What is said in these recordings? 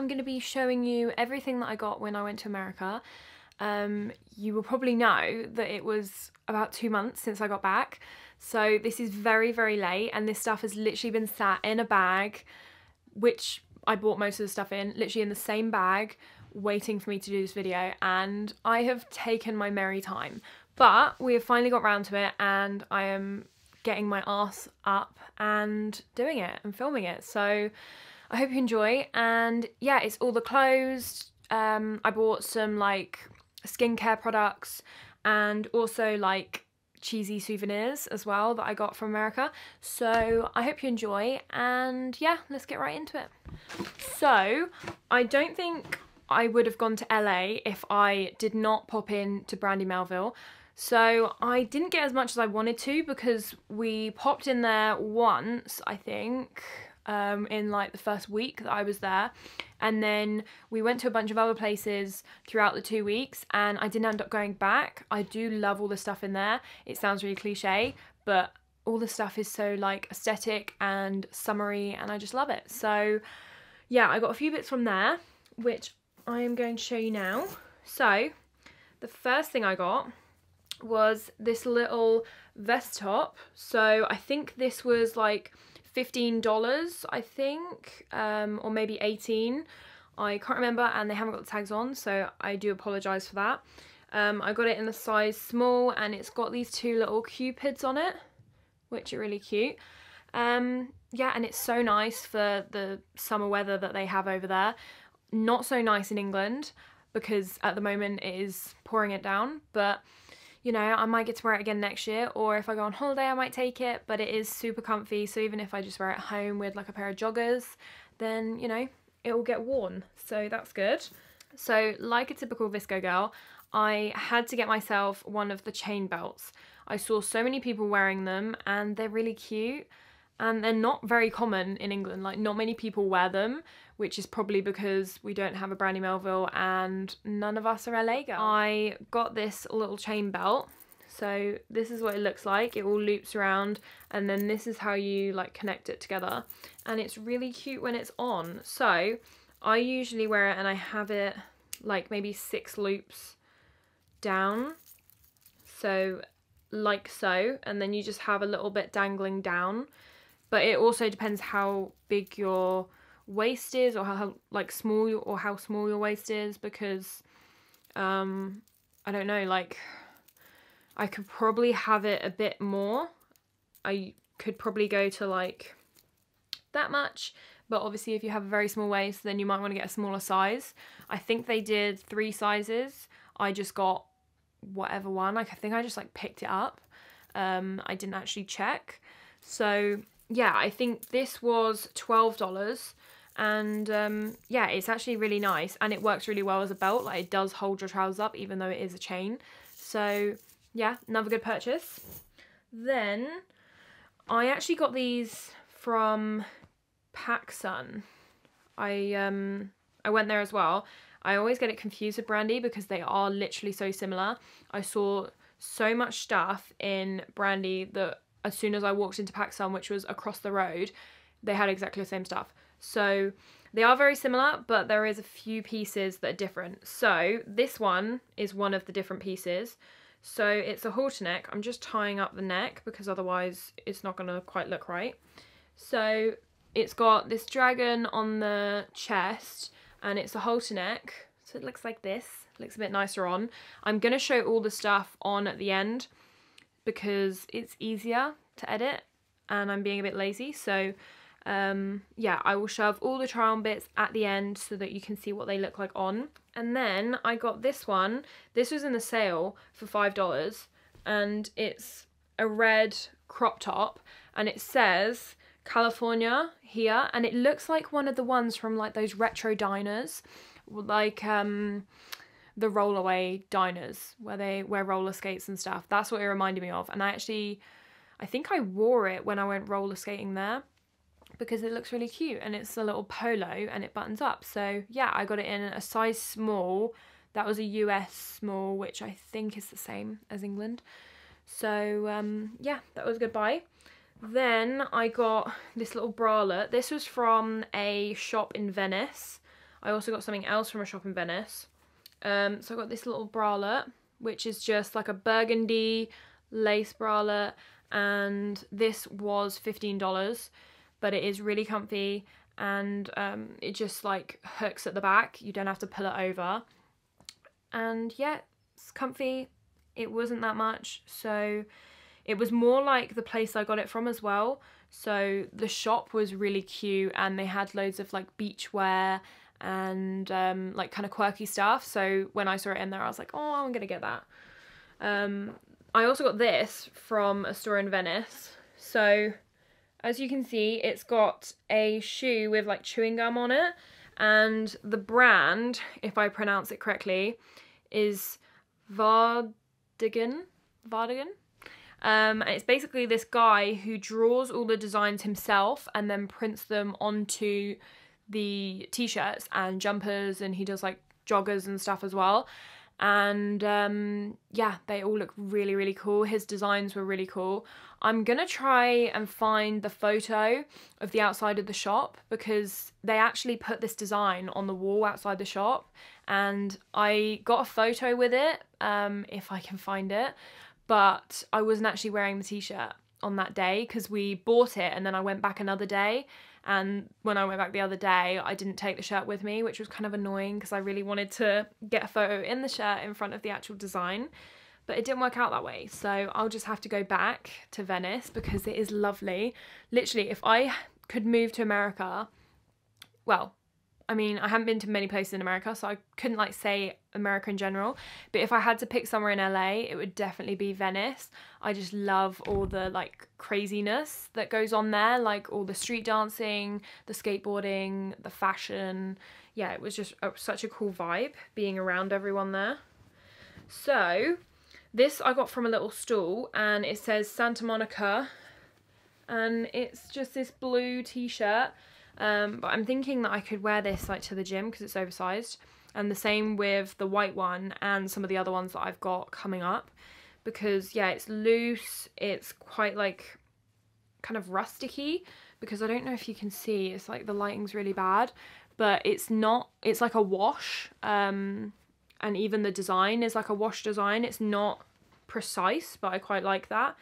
I'm going to be showing you everything that I got when I went to America. You will probably know that it was about 2 months since I got back, so this is very, very late, and this stuff has literally been sat in a bag, which I bought most of the stuff in, literally in the same bag, waiting for me to do this video, and I have taken my merry time. But we have finally got round to it, and I am getting my ass up and doing it and filming it. So I hope you enjoy, and yeah, it's all the clothes. I bought some like skincare products and also like cheesy souvenirs as well that I got from America. So I hope you enjoy, and yeah, let's get right into it. So I don't think I would have gone to LA if I did not pop in to Brandy Melville. So I didn't get as much as I wanted to because we popped in there once, I think, in like the first week that I was there, and then we went to a bunch of other places throughout the 2 weeks, and I didn't end up going back. I do love all the stuff in there. It sounds really cliche, but all the stuff is so like aesthetic and summery, and I just love it. So yeah, I got a few bits from there, which I am going to show you now. So the first thing I got was this little vest top. So I think this was like $15, I think, or maybe 18, I can't remember, and they haven't got the tags on, so I do apologise for that. I got it in a size small, and it's got these two little cupids on it, which are really cute. Yeah, and it's so nice for the summer weather that they have over there. Not so nice in England, because at the moment it is pouring it down, but you know, I might get to wear it again next year, or if I go on holiday I might take it, but it is super comfy, so even if I just wear it at home with like a pair of joggers, then you know, it will get worn, so that's good. So like a typical Visco girl, I had to get myself one of the chain belts. I saw so many people wearing them, and they're really cute, and they're not very common in England, like not many people wear them, which is probably because we don't have a Brandy Melville and none of us are LA girls. I got this little chain belt. So this is what it looks like. It all loops around, and then this is how you like connect it together. And it's really cute when it's on. So I usually wear it, and I have it like maybe 6 loops down. So like so, and then you just have a little bit dangling down. But it also depends how big your waist is, or how small your waist is, because I don't know, like I could probably have it a bit more. I could probably go to like that much, but obviously if you have a very small waist, then you might want to get a smaller size. I think they did 3 sizes. I just got whatever one, like I think I just like picked it up. I didn't actually check. So yeah, I think this was $12, and yeah, it's actually really nice, and it works really well as a belt. Like it does hold your trousers up, even though it is a chain. So yeah, another good purchase. Then I actually got these from PacSun. I went there as well. I always get it confused with Brandy because they are literally so similar. I saw so much stuff in Brandy that as soon as I walked into PacSun, which was across the road, they had exactly the same stuff. So they are very similar, but there is a few pieces that are different. So this one is one of the different pieces. So it's a halter neck. I'm just tying up the neck because otherwise it's not going to quite look right. So it's got this dragon on the chest, and it's a halter neck. So it looks like this. It looks a bit nicer on. I'm going to show all the stuff on at the end, because it's easier to edit and I'm being a bit lazy, so yeah, I will shove all the try on bits at the end so that you can see what they look like on. And then I got this one. This was in the sale for $5, and it's a red crop top, and it says California here, and it looks like one of the ones from like those retro diners, like the Rollaway diners where they wear roller skates and stuff. That's what it reminded me of, and I think I wore it when I went roller skating there because it looks really cute, and it's a little polo and it buttons up. So yeah, I got it in a size small. That was a US small, which I think is the same as England. So yeah, that was a good buy. Then I got this little bralette. This was from a shop in Venice. I also got something else from a shop in Venice. So I got this little bralette, which is just like a burgundy lace bralette, and this was $15, but it is really comfy, and it just like hooks at the back. You don't have to pull it over, and yeah, it's comfy. It wasn't that much, so it was more like the place I got it from as well. So the shop was really cute, and they had loads of like beachwear and like kind of quirky stuff. So when I saw it in there, I was like, oh, I'm gonna get that. I also got this from a store in Venice. So as you can see, it's got a shoe with like chewing gum on it, and the brand, if I pronounce it correctly, is Vardagen. And it's basically this guy who draws all the designs himself and then prints them onto the t-shirts and jumpers, and he does like joggers and stuff as well. And yeah, they all look really, really cool. His designs were really cool. I'm gonna try and find the photo of the outside of the shop, because they actually put this design on the wall outside the shop, and I got a photo with it, if I can find it, but I wasn't actually wearing the t-shirt on that day, because we bought it and then I went back another day, and when I went back the other day, I didn't take the shirt with me, which was kind of annoying, because I really wanted to get a photo in the shirt in front of the actual design, but it didn't work out that way. So I'll just have to go back to Venice, because it is lovely. Literally, if I could move to America, well, I mean, I haven't been to many places in America, so I couldn't like say America in general, but if I had to pick somewhere in LA, it would definitely be Venice. I just love all the like craziness that goes on there, like all the street dancing, the skateboarding, the fashion. Yeah, it was just such a cool vibe being around everyone there. So this I got from a little stall, and it says Santa Monica, and it's just this blue t-shirt. But I'm thinking that I could wear this like to the gym, because it's oversized, and the same with the white one and some of the other ones that I've got coming up, because yeah, it's loose, it's quite like kind of rusticy, because I don't know if you can see, it's like the lighting's really bad, but it's not, it's like a wash, and even the design is like a wash design. It's not precise, but I quite like that.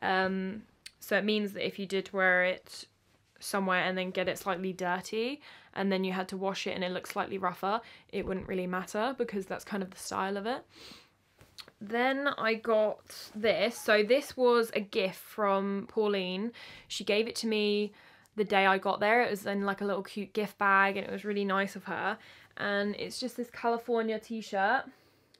So it means that if you did wear it somewhere and then get it slightly dirty, and then you had to wash it and it looks slightly rougher, it wouldn't really matter, because that's kind of the style of it. Then I got this. So this was a gift from Pauline. She gave it to me the day I got there. It was in like a little cute gift bag, and it was really nice of her, and it's just this California t-shirt.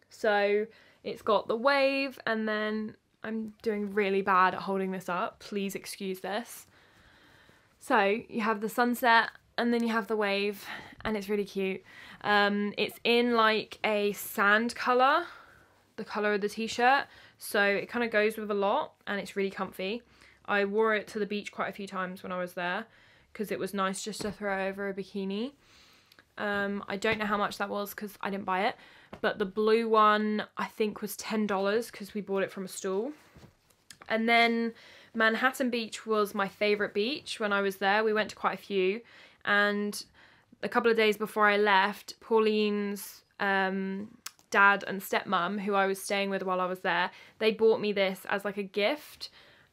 So it's got the wave, and then I'm doing really bad at holding this up, please excuse this. So you have the sunset, and then you have the wave, and it's really cute. It's in like a sand colour, the colour of the t-shirt, so it kind of goes with a lot, and it's really comfy. I wore it to the beach quite a few times when I was there, because it was nice just to throw over a bikini. I don't know how much that was, because I didn't buy it, but the blue one I think was $10, because we bought it from a stall. And then Manhattan Beach was my favourite beach when I was there. We went to quite a few, and a couple of days before I left, Pauline's dad and stepmom, who I was staying with while I was there, they bought me this as like a gift,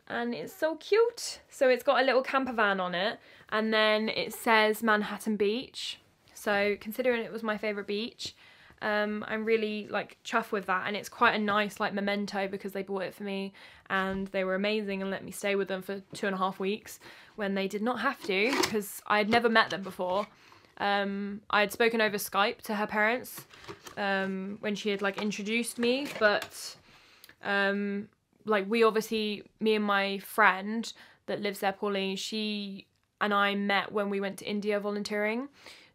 and it's so cute. So it's got a little camper van on it, and then it says Manhattan Beach. So considering it was my favourite beach, I'm really like chuffed with that, and it's quite a nice like memento, because they bought it for me and they were amazing and let me stay with them for 2.5 weeks when they did not have to, because I had never met them before. I had spoken over Skype to her parents when she had like introduced me, but like we obviously, me and my friend that lives there, Pauline, she and I met when we went to India volunteering.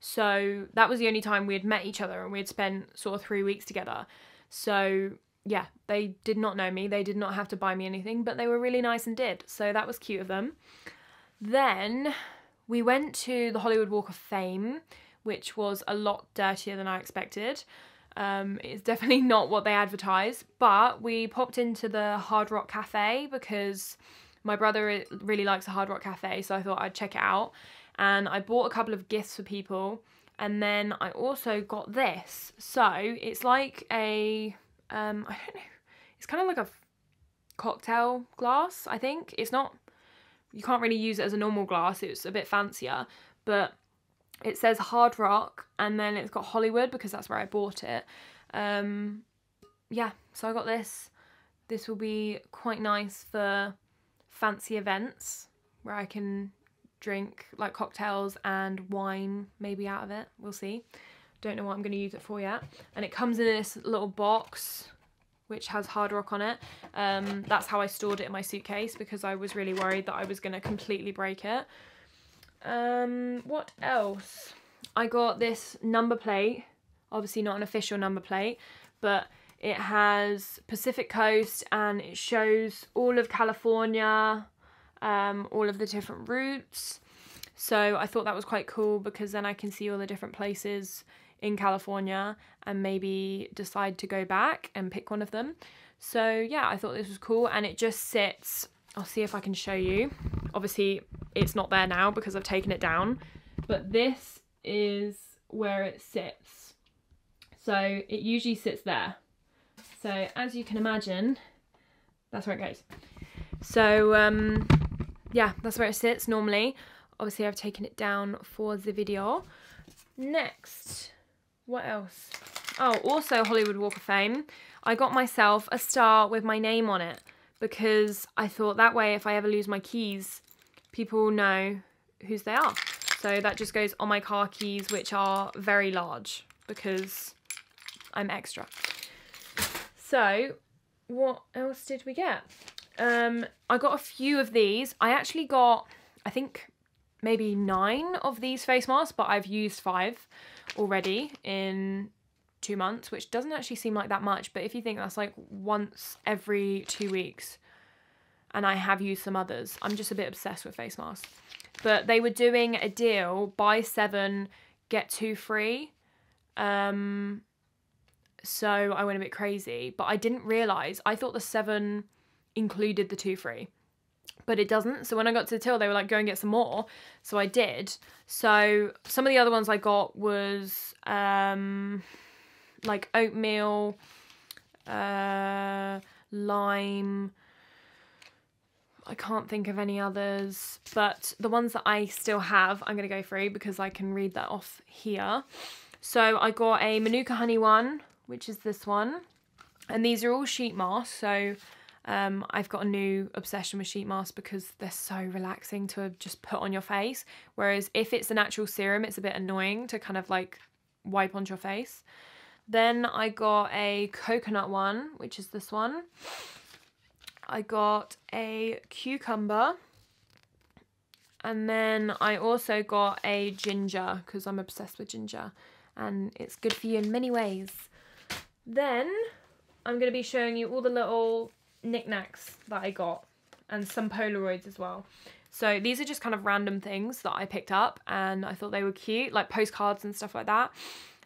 So that was the only time we had met each other, and we had spent sort of 3 weeks together. So yeah, they did not know me. They did not have to buy me anything, but they were really nice and did. So that was cute of them. Then we went to the Hollywood Walk of Fame, which was a lot dirtier than I expected. It's definitely not what they advertise, but we popped into the Hard Rock Cafe, because my brother really likes the Hard Rock Cafe, so I thought I'd check it out. And I bought a couple of gifts for people, And then I also got this. So it's like a, I don't know, it's kind of like a cocktail glass, I think. It's not, you can't really use it as a normal glass, it's a bit fancier, but it says Hard Rock, and then it's got Hollywood because that's where I bought it. Yeah, so I got this. This will be quite nice for fancy events where I can drink like cocktails and wine maybe out of it. We'll see. Don't know what I'm going to use it for yet. And it comes in this little box which has Hard Rock on it. That's how I stored it in my suitcase because I was really worried that I was going to completely break it. What else? I got this number plate, obviously not an official number plate, but it has Pacific Coast and it shows all of California, all of the different routes. So I thought that was quite cool because then I can see all the different places in California and maybe decide to go back and pick one of them. So yeah, I thought this was cool, and it just sits, I'll see if I can show you. Obviously it's not there now because I've taken it down, but this is where it sits. So it usually sits there. So as you can imagine, that's where it goes. So yeah, that's where it sits normally. Obviously I've taken it down for the video. Next, what else? Oh, also Hollywood Walk of Fame. I got myself a star with my name on it because I thought that way if I ever lose my keys, people know whose they are. So that just goes on my car keys, which are very large because I'm extra. So what else did we get? I got a few of these. I actually got, I think, maybe 9 of these face masks, but I've used 5 already in 2 months, which doesn't actually seem like that much, but if you think that's like once every 2 weeks, and I have used some others. I'm just a bit obsessed with face masks. But they were doing a deal, buy 7, get 2 free. So I went a bit crazy, but I didn't realise. I thought the 7 included the 2 free, but it doesn't. So when I got to the till, they were like, go and get some more. So I did. So some of the other ones I got was like oatmeal, lime. I can't think of any others, but the ones that I still have, I'm going to go through because I can read that off here. So I got a Manuka honey one, which is this one. And these are all sheet masks. So I've got a new obsession with sheet masks because they're so relaxing to just put on your face. Whereas if it's an actual serum, it's a bit annoying to kind of like wipe onto your face. Then I got a coconut one, which is this one. I got a cucumber, and then I also got a ginger because I'm obsessed with ginger and it's good for you in many ways. Then I'm going to be showing you all the little knickknacks that I got and some Polaroids as well. So these are just kind of random things that I picked up and I thought they were cute, like postcards and stuff like that.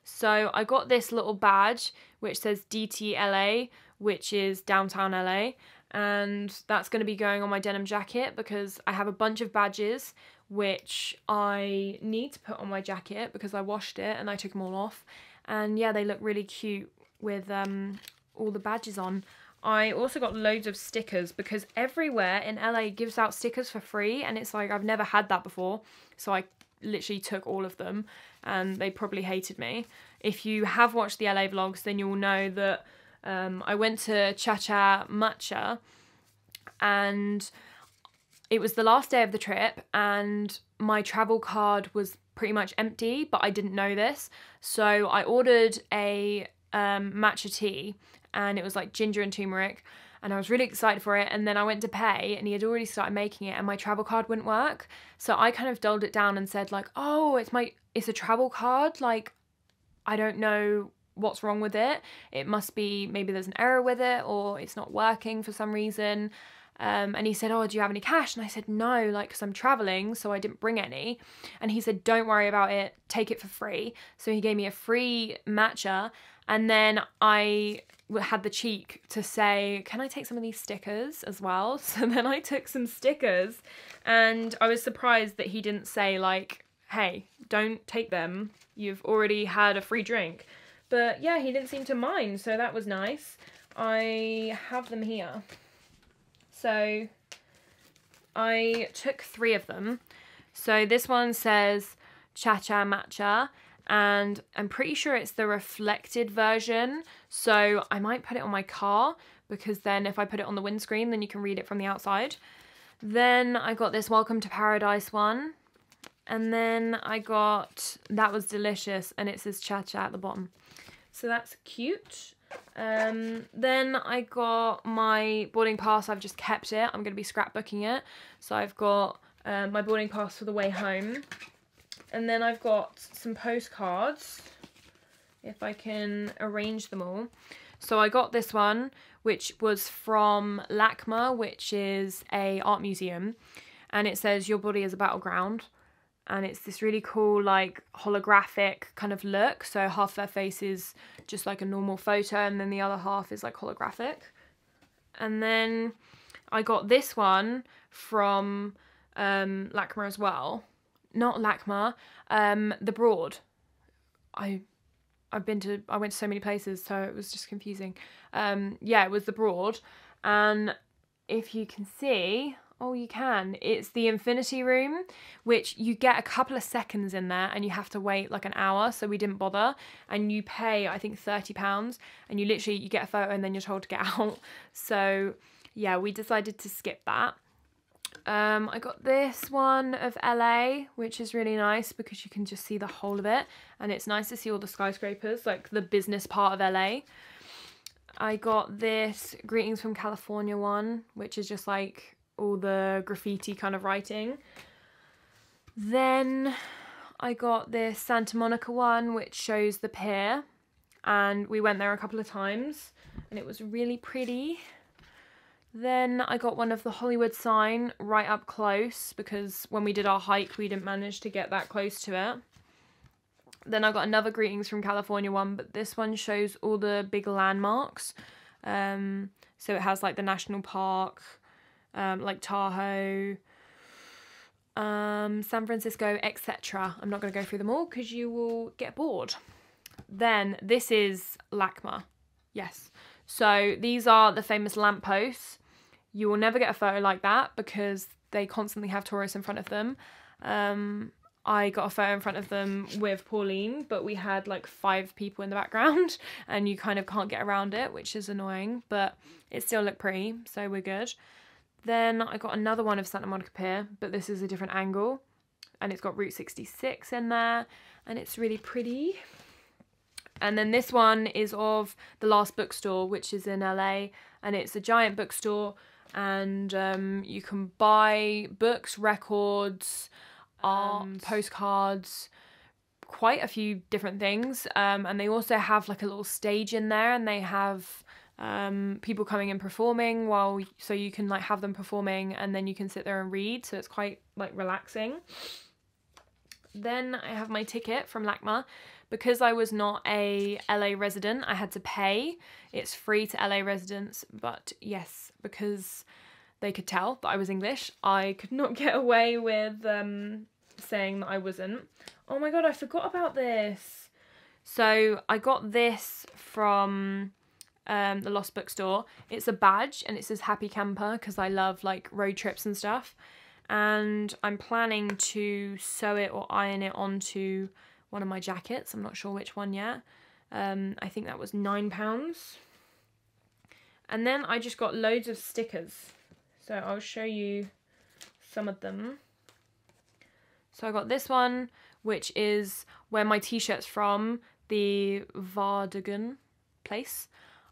So I got this little badge which says DTLA, which is downtown LA. And that's going to be going on my denim jacket because I have a bunch of badges which I need to put on my jacket because I washed it and I took them all off. And yeah, they look really cute with all the badges on. I also got loads of stickers because everywhere in LA gives out stickers for free, and it's like I've never had that before. So I literally took all of them and they probably hated me. If you have watched the LA vlogs, then you'll know that I went to Cha Cha Matcha and it was the last day of the trip and my travel card was pretty much empty, but I didn't know this. So I ordered a matcha tea and it was like ginger and turmeric and I was really excited for it, and then I went to pay and he had already started making it and my travel card wouldn't work. So I kind of dulled it down and said like, oh, it's a travel card, like I don't know what's wrong with it. It must be maybe there's an error with it or it's not working for some reason. And he said, oh, do you have any cash? And I said, no, like, cause I'm traveling, so I didn't bring any. And he said, don't worry about it, take it for free. So he gave me a free matcha. And then I had the cheek to say, can I take some of these stickers as well? So then I took some stickers and I was surprised that he didn't say like, hey, don't take them, you've already had a free drink. But yeah, he didn't seem to mind, so that was nice. I have them here. So I took 3 of them. So this one says Cha Cha Matcha, and I'm pretty sure it's the reflected version. So I might put it on my car, because then if I put it on the windscreen, then you can read it from the outside. Then I got this Welcome to Paradise one. And then I got, that was delicious, and it says Cha Cha at the bottom. So that's cute. Then I got my boarding pass. I've just kept it. I'm going to be scrapbooking it. So I've got my boarding pass for the way home. And then I've got some postcards, if I can arrange them all. So I got this one, which was from LACMA, which is an art museum. And it says, your body is a battleground. And it's this really cool, like, holographic kind of look. So half their face is just like a normal photo, and then the other half is like holographic. And then I got this one from LACMA as well. Not LACMA, The Broad. I went to so many places, so it was just confusing. Yeah, it was The Broad. And if you can see, oh, you can. It's the infinity room, which you get a couple of seconds in there and you have to wait like an hour, so we didn't bother. And you pay, I think, £30, and you literally, you get a photo and then you're told to get out. So yeah, we decided to skip that. I got this one of LA, which is really nice because you can just see the whole of it. And it's nice to see all the skyscrapers, like the business part of LA. I got this Greetings from California one, which is just like all the graffiti kind of writing. Then I got this Santa Monica one, which shows the pier, and we went there a couple of times and it was really pretty. Then I got one of the Hollywood sign right up close, because when we did our hike we didn't manage to get that close to it. Then I got another Greetings from California one, but this one shows all the big landmarks. So it has like the national park, like Tahoe, San Francisco, etc. I'm not going to go through them all because you will get bored. Then this is LACMA. Yes. So these are the famous lampposts. You will never get a photo like that because they constantly have tourists in front of them. I got a photo in front of them with Pauline, but we had like 5 people in the background and you kind of can't get around it, which is annoying, but it still looked pretty, so we're good. Then I got another one of Santa Monica Pier, but this is a different angle, and it's got Route 66 in there, and it's really pretty. And then this one is of The Last Bookstore, which is in LA, and it's a giant bookstore, and you can buy books, records, art, postcards, quite a few different things. And they also have like a little stage in there, and they have people coming and performing so you can like have them performing and then you can sit there and read, so it's quite like relaxing. Then I have my ticket from LACMA. Because I was not a LA resident, I had to pay. It's free to LA residents, but yes, because they could tell that I was English, I could not get away with saying that I wasn't. Oh my god, I forgot about this. So I got this from The Lost Bookstore. It's a badge and it says Happy Camper, because I love like road trips and stuff, and I'm planning to sew it or iron it onto one of my jackets. I'm not sure which one yet. I think that was £9. And then I just got loads of stickers, so I'll show you some of them. So I got this one, which is where my t-shirt's from, the Vardagen place.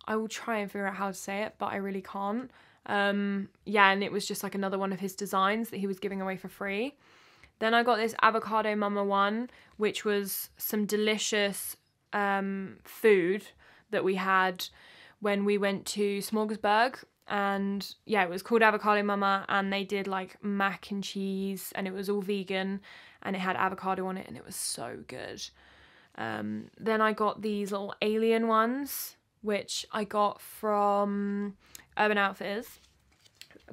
I will try and figure out how to say it, but I really can't. Yeah, and it was just like another one of his designs that he was giving away for free. Then I got this Avocado Mama one, which was some delicious food that we had when we went to Smorgasburg. And yeah, it was called Avocado Mama, and they did like mac and cheese, and it was all vegan, and it had avocado on it, and it was so good. Then I got these little alien ones, which I got from Urban Outfitters,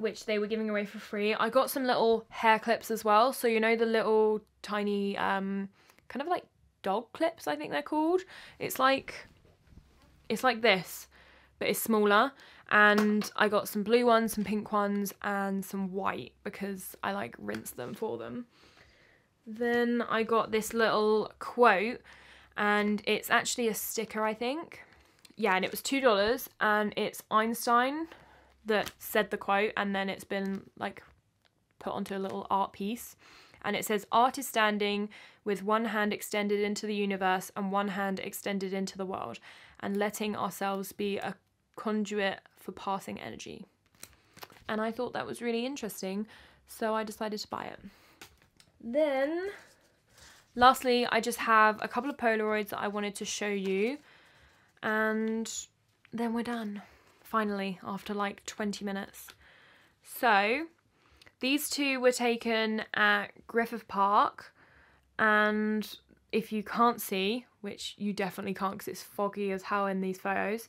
which they were giving away for free. I got some little hair clips as well. So you know the little tiny kind of like dog clips, I think they're called. It's like this, but it's smaller. And I got some blue ones, some pink ones, and some white because I like rinse them for them. Then I got this little quote, and it's actually a sticker, I think. Yeah, and it was $2, and it's Einstein that said the quote, and then it's been like put onto a little art piece. And it says, "Art is standing with one hand extended into the universe and one hand extended into the world, and letting ourselves be a conduit for passing energy." And I thought that was really interesting, so I decided to buy it. Then, lastly, I just have a couple of Polaroids that I wanted to show you, and then we're done, finally, after like 20 minutes. So, these two were taken at Griffith Park, and if you can't see, which you definitely can't because it's foggy as hell in these photos,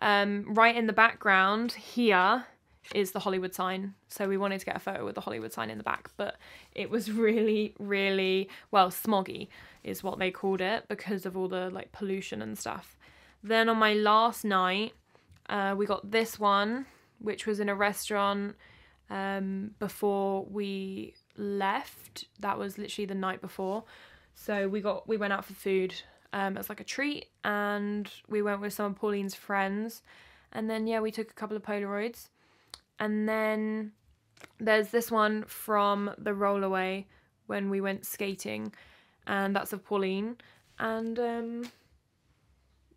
right in the background here is the Hollywood sign. So we wanted to get a photo with the Hollywood sign in the back, but it was really, really, well, smoggy is what they called it because of all the like pollution and stuff. Then on my last night, we got this one, which was in a restaurant before we left. That was literally the night before. So we went out for food as like a treat, and we went with some of Pauline's friends, and then yeah, we took a couple of Polaroids. And then there's this one from the Rollaway when we went skating, and that's of Pauline. And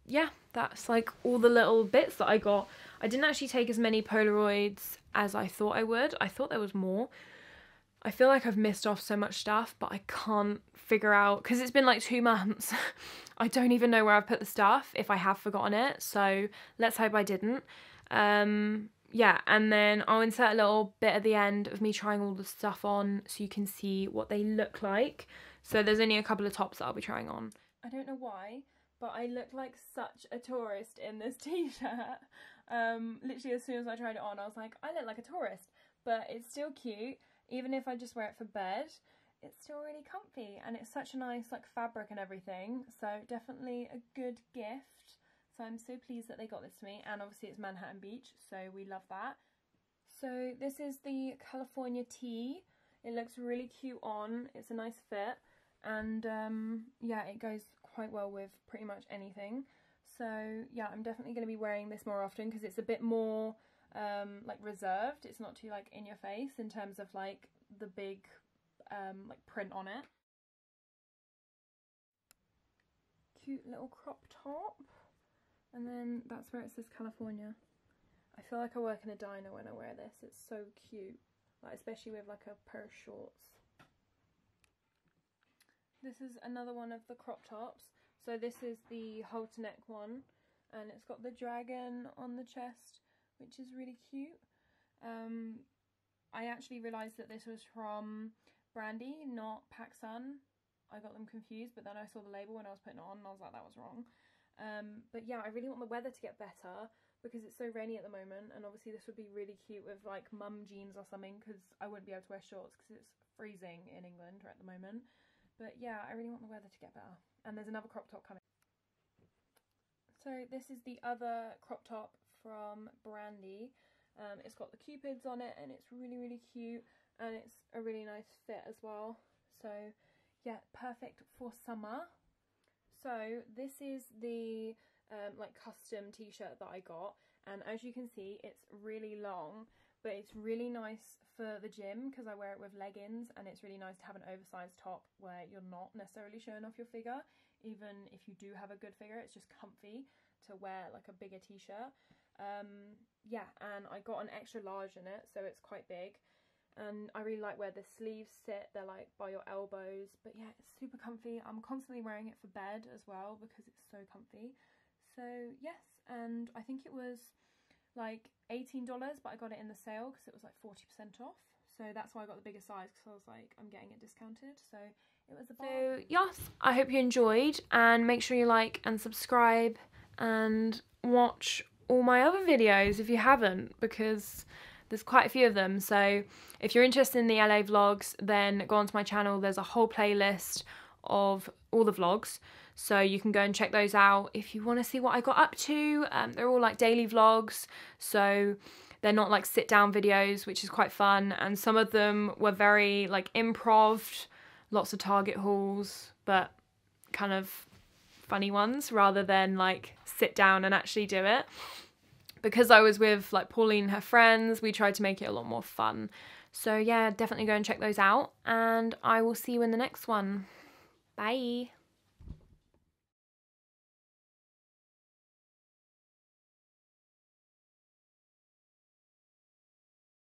yeah, that's like all the little bits that I got. I didn't actually take as many Polaroids as I thought I would. I thought there was more. I feel like I've missed off so much stuff, but I can't figure out, because it's been like 2 months. I don't even know where I've put the stuff, if I have forgotten it, so let's hope I didn't. Yeah, and then I'll insert a little bit at the end of me trying all the stuff on so you can see what they look like. So there's only a couple of tops that I'll be trying on. I don't know why, but I look like such a tourist in this t-shirt. Literally as soon as I tried it on, I was like, I look like a tourist. But it's still cute, even if I just wear it for bed. It's still really comfy, and it's such a nice like fabric and everything. So definitely a good gift. So I'm so pleased that they got this to me, and obviously it's Manhattan Beach, so we love that. So this is the California tee. It looks really cute on, it's a nice fit, and yeah, it goes quite well with pretty much anything. So yeah, I'm definitely going to be wearing this more often because it's a bit more like reserved. It's not too like in your face in terms of like the big like print on it. Cute little crop top. And then that's where it says California. I feel like I work in a diner when I wear this. It's so cute, like especially with like a pair of shorts. This is another one of the crop tops. So this is the halter-neck one, and it's got the dragon on the chest, which is really cute. I actually realised that this was from Brandy, not PacSun. I got them confused, but then I saw the label when I was putting it on, and I was like, that was wrong. But yeah, I really want the weather to get better because it's so rainy at the moment, and obviously this would be really cute with like mum jeans or something because I wouldn't be able to wear shorts because it's freezing in England right at the moment. But yeah, I really want the weather to get better. And there's another crop top coming. So this is the other crop top from Brandy. It's got the cupids on it, and it's really, really cute, and it's a really nice fit as well. So yeah, perfect for summer. So this is the like custom t-shirt that I got, and as you can see it's really long, but it's really nice for the gym because I wear it with leggings, and it's really nice to have an oversized top where you're not necessarily showing off your figure. Even if you do have a good figure, it's just comfy to wear like a bigger t-shirt. Yeah, and I got an extra large in it, so it's quite big, and I really like where the sleeves sit. They're like by your elbows, but yeah, it's super comfy. I'm constantly wearing it for bed as well because it's so comfy. So yes, and I think it was like $18, but I got it in the sale because it was like 40% off, so that's why I got the bigger size, because I was like, I'm getting it discounted, so it was a buy. So yes, I hope you enjoyed, and make sure you like and subscribe and watch all my other videos if you haven't, because There's quite a few of them, so if you're interested in the LA vlogs, then go onto my channel. There's a whole playlist of all the vlogs, so you can go and check those out if you want to see what I got up to. They're all like daily vlogs, so they're not like sit down videos, which is quite fun, and some of them were very like improv, lots of Target hauls, but kind of funny ones rather than like sit down and actually do it. Because I was with like Pauline and her friends, we tried to make it a lot more fun. So yeah, definitely go and check those out, and I will see you in the next one. Bye.